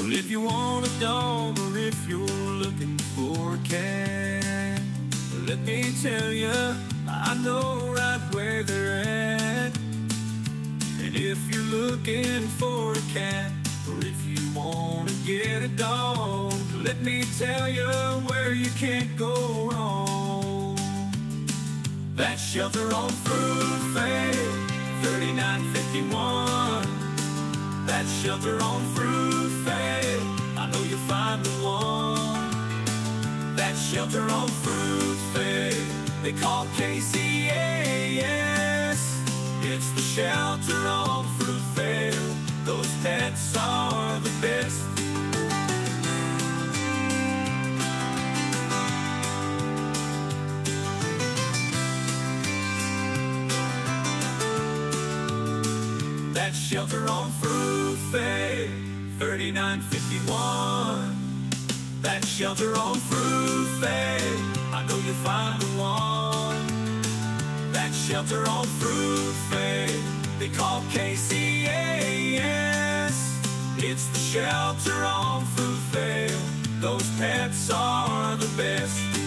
Well, if you want a dog, or if you're looking for a cat, let me tell you, I know right where they're at. And if you're looking for a cat, or if you want to get a dog, let me tell you where you can't go wrong. That shelter on Fruitvale, 3951. That shelter on Fruitvale, I know you'll find the one. That shelter on Fruitvale, they call KCAS. It's the shelter on Fruitvale. Those pets are the best. That shelter on Fruitvale, 3951. That shelter on Fruitvale, I know you'll find the one. That shelter on Fruitvale, they call KCAS. It's the shelter on Fruitvale. Those pets are the best.